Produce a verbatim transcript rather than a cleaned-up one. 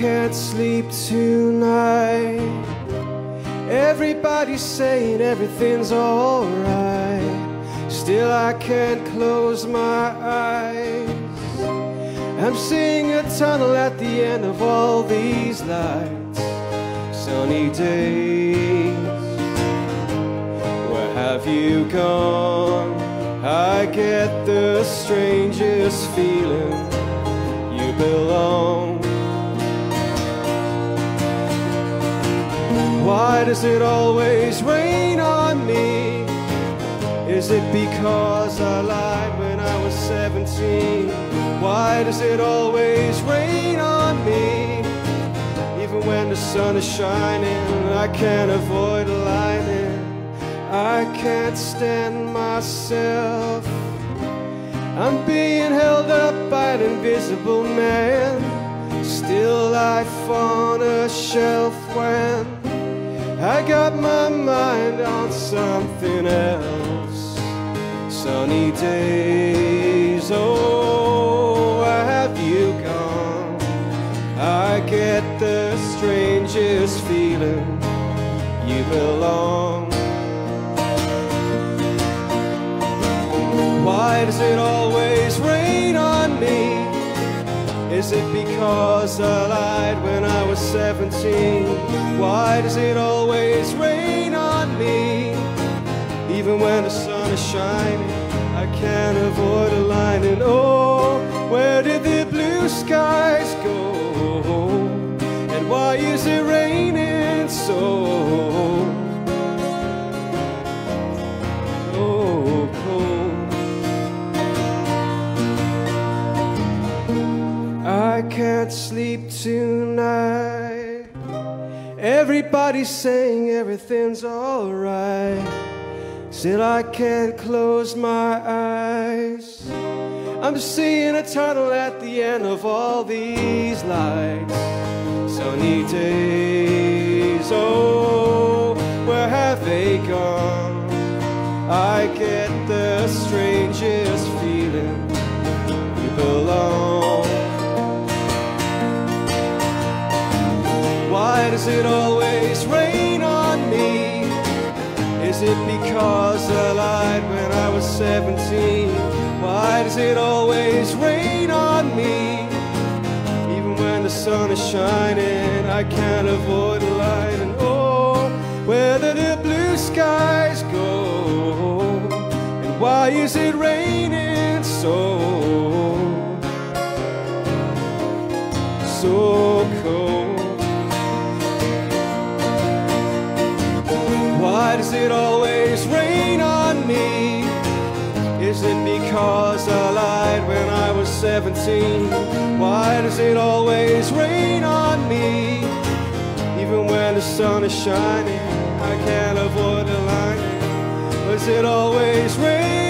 can't sleep tonight. Everybody's saying everything's alright, still I can't close my eyes. I'm seeing a tunnel at the end of all these lights. Sunny days, where have you gone? I get the strangest feeling you belong. Why does it always rain on me? Is it because I lied when I was seventeen? Why does it always rain on me? Even when the sun is shining, I can't avoid a lightning. I can't stand myself. I'm being held up by an invisible man, still life on a shelf when I got my mind on something else. Sunny days, oh, where have you gone? I get the strangest feeling you belong. Why does it always rain on me? Is it because I lied when I was seventeen? Why does it always rain on me? Even when the sun is shining, I can't avoid a line. And oh, where did the blue skies go? And why is it raining so? I can't sleep tonight. Everybody's saying everything's alright, still I can't close my eyes. I'm seeing a tunnel at the end of all these lights. Sunny days, oh, where have they gone? I get the strangest feeling you belong. Why does it always rain on me? Is it because I lied when I was seventeen? Why does it always rain on me? Even when the sun is shining, I can't avoid the light. And oh, where did the blue skies go? And why is it raining so? So cold. Why does it always rain on me? Is it because I lied when I was seventeen? Why does it always rain on me? Even when the sun is shining, I can't avoid the lightning. Does it always rain?